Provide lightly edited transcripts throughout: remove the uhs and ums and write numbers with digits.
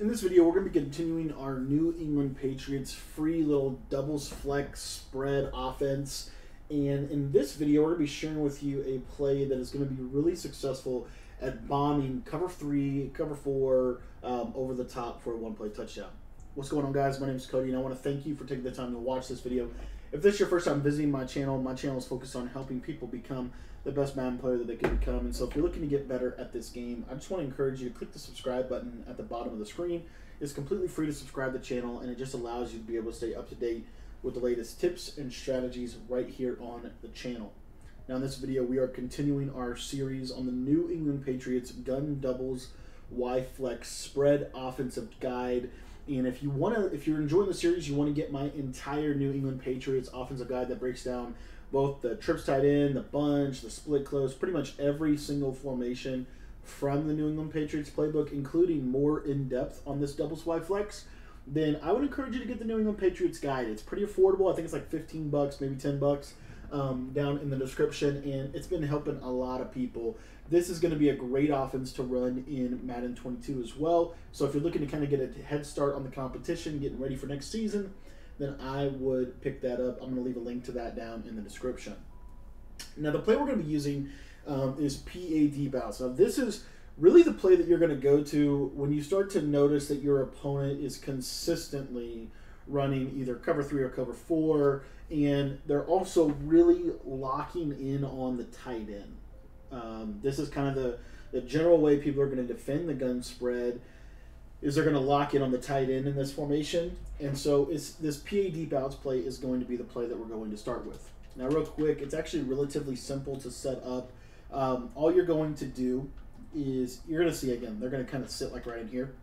In this video, we're going to be continuing our New England Patriots free little doubles flex spread offense. And in this video, we're going to be sharing with you a play that is going to be really successful at bombing cover three, cover four, over the top for a one-play touchdown. What's going on, guys? My name is Cody, and I want to thank you for taking the time to watch this video. If this is your first time visiting my channel is focused on helping people become the best Madden player that they can become. And so if you're looking to get better at this game, I just want to encourage you to click the subscribe button at the bottom of the screen. It's completely free to subscribe to the channel, and it just allows you to be able to stay up to date with the latest tips and strategies right here on the channel. Now in this video, we are continuing our series on the New England Patriots Gun Doubles Y-Flex Spread Offensive Guide. And if you're enjoying the series, you want to get my entire New England Patriots offensive guide that breaks down both the trips tight end, the bunch, the split close, pretty much every single formation from the New England Patriots playbook, including more in-depth on this double swipe flex, then I would encourage you to get the New England Patriots guide. It's pretty affordable. I think it's like 15 bucks, maybe 10 bucks down in the description, and it's been helping a lot of people. This is going to be a great offense to run in Madden 22 as well. So if you're looking to kind of get a head start on the competition, getting ready for next season, then I would pick that up. I'm going to leave a link to that down in the description. Now the play we're going to be using is PAD Bounce. Now this is really the play that you're going to go to when you start to notice that your opponent is consistently running either cover three or cover four, and they're also really locking in on the tight end. This is kind of the general way people are going to defend the gun spread, is they're going to lock in on the tight end in this formation. And so it's, this PAD bounce play is going to be the play that we're going to start with. Now real quick, it's actually relatively simple to set up. All you're going to do is, you're going to see again, they're going to kind of sit like right in here.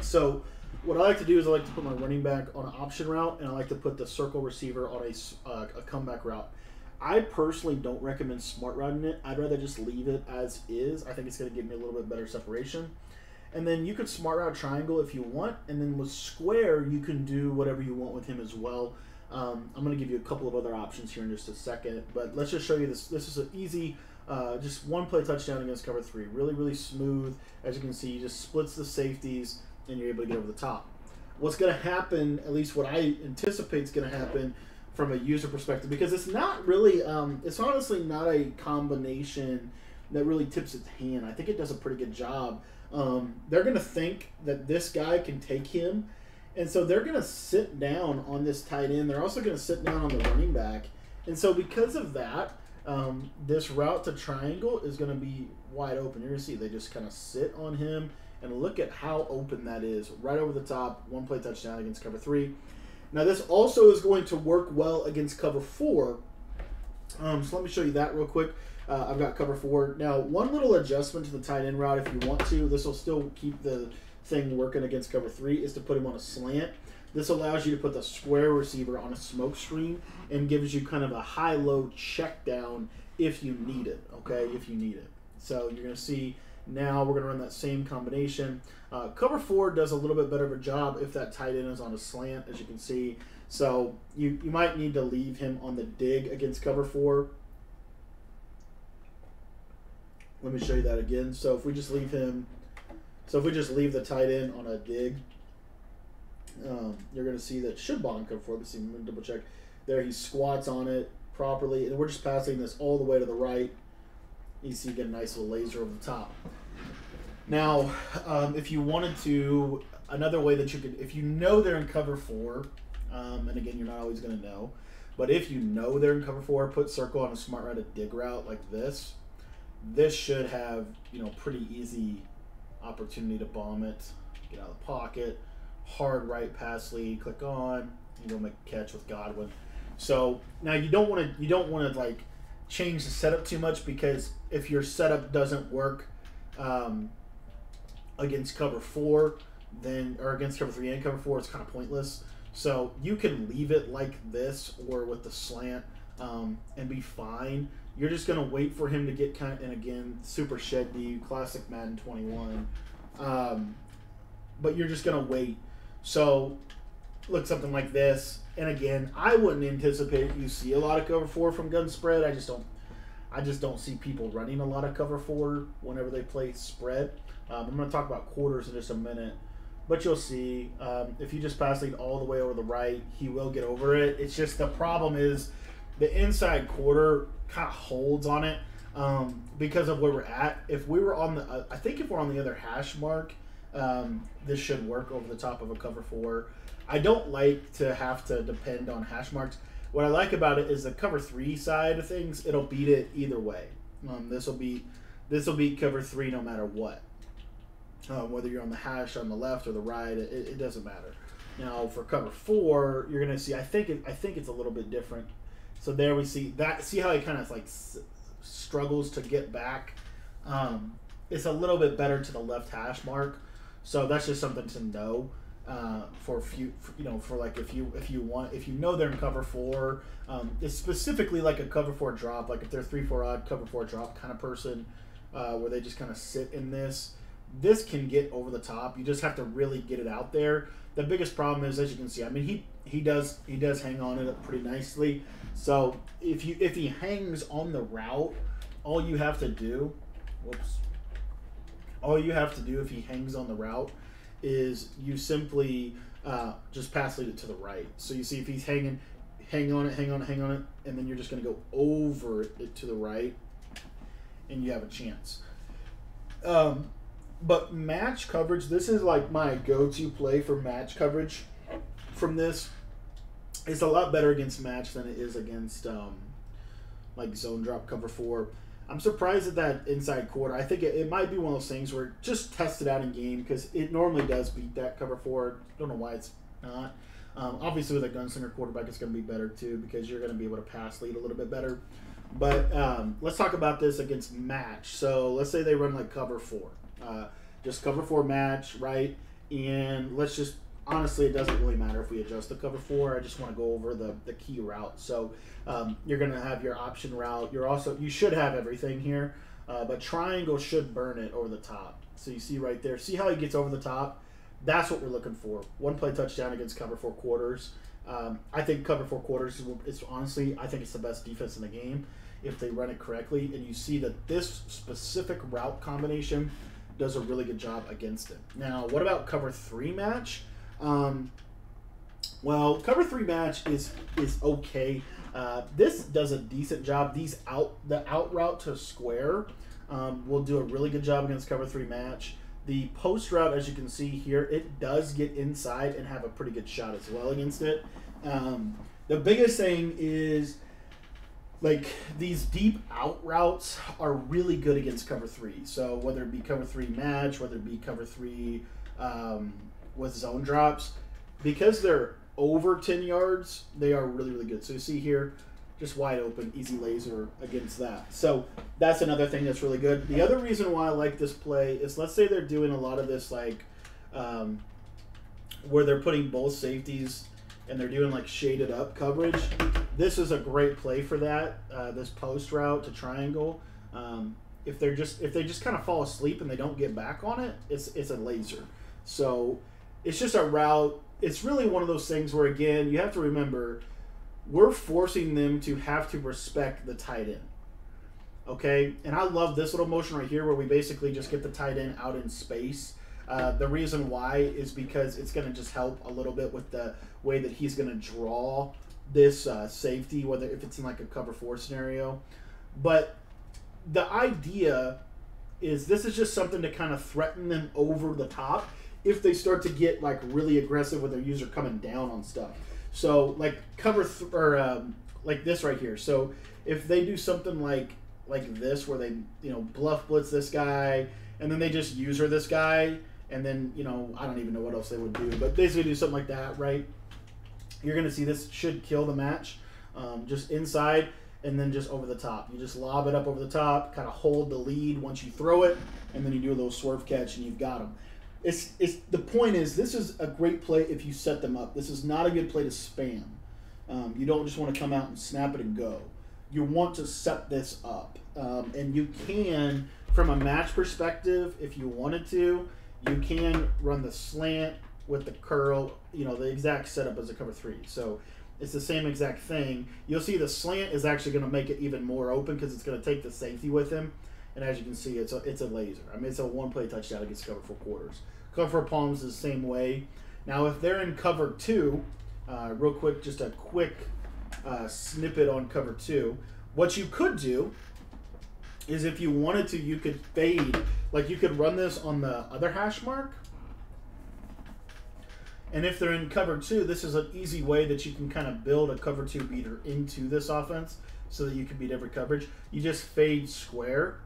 So what I like to do is I like to put my running back on an option route, and I like to put the circle receiver on a comeback route. I personally don't recommend smart routing it. I'd rather just leave it as is. I think it's going to give me a little bit better separation. And then you could smart route triangle if you want. And then with square, you can do whatever you want with him as well. I'm going to give you a couple of other options here in just a second. But let's just show you this. This is an easy, just one play touchdown against cover three. Really, really smooth. As you can see, he just splits the safeties and you're able to get over the top. What's going to happen, at least what I anticipate is going to happen, from a user perspective, because it's not really, it's honestly not a combination that really tips its hand. I think it does a pretty good job. They're going to think that this guy can take him, and so they're going to sit down on this tight end. They're also going to sit down on the running back, and so because of that, this route to triangle is going to be wide open. You're going to see they just kind of sit on him, and look at how open that is. Right over the top, one play touchdown against cover three. Now this also is going to work well against cover four. So let me show you that real quick. I've got cover four. Now one little adjustment to the tight end route if you want to, this will still keep the thing working against cover three, is to put him on a slant. This allows you to put the square receiver on a smoke screen and gives you kind of a high-low check down if you need it, okay, if you need it. So you're going to see now we're going to run that same combination. Cover four does a little bit better of a job if that tight end is on a slant, as you can see. So you might need to leave him on the dig against cover four. Let me show you that again. So if we just leave him, so if we just leave the tight end on a dig, you're going to see that should bomb cover four. Let's see, let me double check. There, he squats on it properly, and we're just passing this all the way to the right. You see, you get a nice little laser over the top. Now, if you wanted to, another way that you could, if you know they're in cover four, and again, you're not always going to know, but if you know they're in cover four, put circle on a smart route, a dig route like this. This should have, you know, pretty easy opportunity to bomb it. Get out of the pocket, hard right pass lead, click on, you go make a catch with Godwin. So now you don't want to like change the setup too much, because if your setup doesn't work against cover four, then, or against cover three and cover four, it's kind of pointless. So you can leave it like this or with the slant and be fine. You're just going to wait for him to get kind of, and again, super shed D, classic Madden 21. But you're just going to wait. So look, something like this. And again, I wouldn't anticipate you see a lot of cover four from gun spread. I just don't see people running a lot of cover four whenever they play spread. I'm going to talk about quarters in just a minute, But you'll see, if you just pass lead all the way over the right, he will get over it. It's just the problem is the inside quarter kind of holds on it because of where we're at. If we were on the, I think if we're on the other hash mark, this should work over the top of a cover four. I don't like to have to depend on hash marks. What I like about it is the cover three side of things, it'll beat it either way. This will beat cover three no matter what. Whether you're on the hash, on the left or the right, it doesn't matter. Now for cover four, you're gonna see. I think it's a little bit different. So there we see that. See how he kind of like struggles to get back. It's a little bit better to the left hash mark. So that's just something to know if you know they're in cover four. It's specifically like a cover four drop. Like if they're 3-4 odd cover four drop kind of person, where they just kind of sit in this. This can get over the top. You just have to really get it out there. The biggest problem is, as you can see, I mean, he does hang on it pretty nicely. So if he hangs on the route, all you have to do, whoops, all you have to do if he hangs on the route is you simply just pass lead it to the right. So you see if he's hanging, hang on it, and then you're just going to go over it to the right, and you have a chance. But match coverage, this is like my go-to play for match coverage from this. It's a lot better against match than it is against like zone drop cover four. I'm surprised at that inside quarter. I think it might be one of those things where just test it out in game because it normally does beat that cover four. Don't know why it's not. Obviously with a gunslinger quarterback, it's going to be better too because you're going to be able to pass lead a little bit better. But let's talk about this against match. So let's say they run like cover four. Just cover four match, right? And let's just, honestly, it doesn't really matter if we adjust the cover four. I just want to go over the key route. So you're going to have your option route. You're also, you should have everything here, but triangle should burn it over the top. So you see right there, see how he gets over the top? That's what we're looking for. One play touchdown against cover four quarters. I think cover four quarters is honestly, I think it's the best defense in the game if they run it correctly. And you see that this specific route combination does a really good job against it. Now, what about cover three match? Well, cover three match is okay. This does a decent job. The out route to square will do a really good job against cover three match. The post route, as you can see here, it does get inside and have a pretty good shot as well against it. The biggest thing is, like, these deep out routes are really good against cover three. So whether it be cover three match, whether it be cover three with zone drops, because they're over 10 yards, they are really, really good. So you see here, just wide open, easy laser against that. So that's another thing that's really good. The other reason why I like this play is, let's say they're doing a lot of this, like, where they're putting both safeties and they're doing like shaded up coverage. This is a great play for that. This post route to triangle. If they just kind of fall asleep and they don't get back on it, it's a laser. So it's just a route. It's really one of those things where, again, you have to remember, we're forcing them to have to respect the tight end. Okay, and I love this little motion right here where we basically just get the tight end out in space. The reason why is because it's going to just help a little bit with the way that he's going to draw this safety, whether if it's in like a cover four scenario. But the idea is, this is just something to kind of threaten them over the top if they start to get like really aggressive with their user coming down on stuff. So like like this right here. So if they do something like this where they, you know, bluff blitz this guy and then they just user this guy and then, you know, I don't even know what else they would do, but basically do something like that, right? You're going to see this should kill the match, just inside and then just over the top. You just lob it up over the top, kind of hold the lead once you throw it, and then you do a little swerve catch and you've got them. The point is, this is a great play if you set them up. This is not a good play to spam. You don't just want to come out and snap it and go. You want to set this up. And you can, from a match perspective, if you wanted to, you can run the slant with the curl, you know, the exact setup as a cover three. So it's the same exact thing. You'll see the slant is actually going to make it even more open because it's going to take the safety with him. And as you can see, it's a laser. I mean, it's a one-play touchdown against cover four quarters. Cover four palms is the same way. Now, if they're in cover two, real quick, just a quick snippet on cover two. What you could do is, if you wanted to, you could fade. Like, you could run this on the other hash mark. And if they're in cover two, this is an easy way that you can kind of build a cover two beater into this offense so that you can beat every coverage. You just fade square,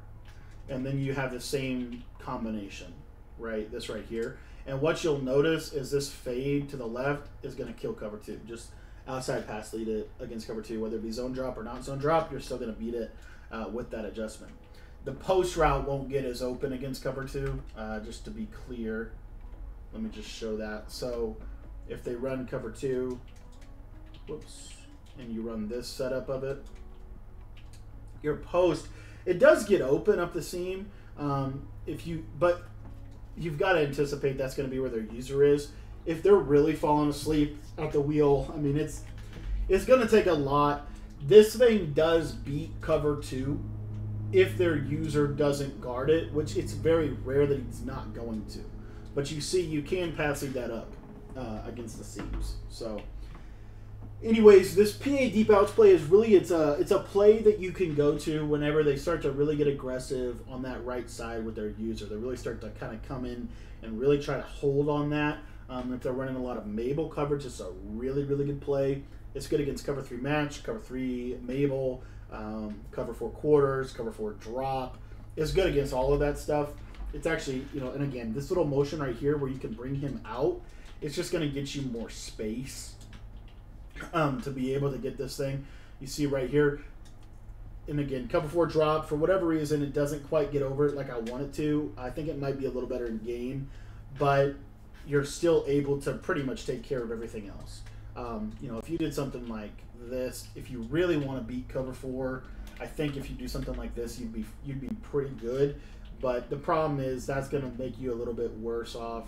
and then you have the same combination, right? This right here. And what you'll notice is this fade to the left is going to kill cover two. Just outside pass lead it against cover two, whether it be zone drop or not zone drop, you're still going to beat it with that adjustment. The post route won't get as open against cover two, just to be clear. Let me just show that. So if they run cover two, whoops, and you run this setup of it, your post, it does get open up the seam. But you've got to anticipate that's going to be where their user is. If they're really falling asleep at the wheel, I mean, it's going to take a lot. This thing does beat cover two if their user doesn't guard it, which it's very rare that he's not going to. But you see, you can pass lead that up against the seams. So, anyways, this PA Deep Outs play is really, it's a play that you can go to whenever they start to really get aggressive on that right side with their user. They really start to kind of come in and really try to hold on that. If they're running a lot of Mabel coverage, it's a really, really good play. It's good against cover three match, cover three Mabel, cover four quarters, cover four drop. It's good against all of that stuff. It's actually, you know, and again, this little motion right here where you can bring him out, it's just going to get you more space to be able to get this thing. You see right here, and again, cover four drop, for whatever reason, it doesn't quite get over it like I want it to. I think it might be a little better in game, but you're still able to pretty much take care of everything else. You know, if you did something like this, if you really want to beat cover four, I think if you do something like this, you'd be pretty good. But the problem is that's going to make you a little bit worse off.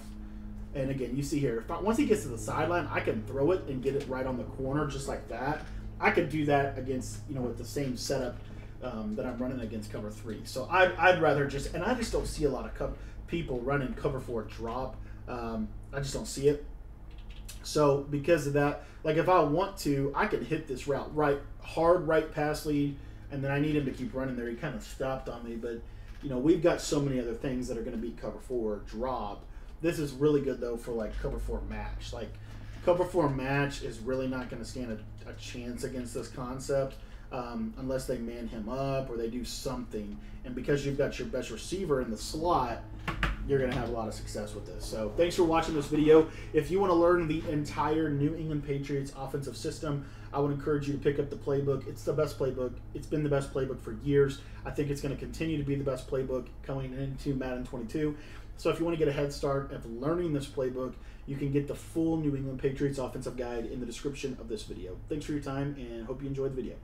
And again, you see here, once he gets to the sideline, I can throw it and get it right on the corner just like that. I could do that against, you know, with the same setup that I'm running against cover three. So I'd rather just, and I just don't see a lot of people running cover four drop. I just don't see it. So because of that, like if I want to, I could hit this route right, hard right pass lead, and then I need him to keep running there. He kind of stopped on me, but you know, we've got so many other things that are going to be cover four drop. This is really good though for like cover four match. Like cover four match is really not going to stand a chance against this concept unless they man him up or they do something. And because you've got your best receiver in the slot, you're going to have a lot of success with this. So thanks for watching this video. If you want to learn the entire New England Patriots offensive system, I would encourage you to pick up the playbook. It's the best playbook. It's been the best playbook for years. I think it's going to continue to be the best playbook coming into Madden 22. So if you want to get a head start of learning this playbook, you can get the full New England Patriots offensive guide in the description of this video. Thanks for your time and hope you enjoyed the video.